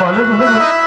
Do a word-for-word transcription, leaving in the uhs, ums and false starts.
طالبهم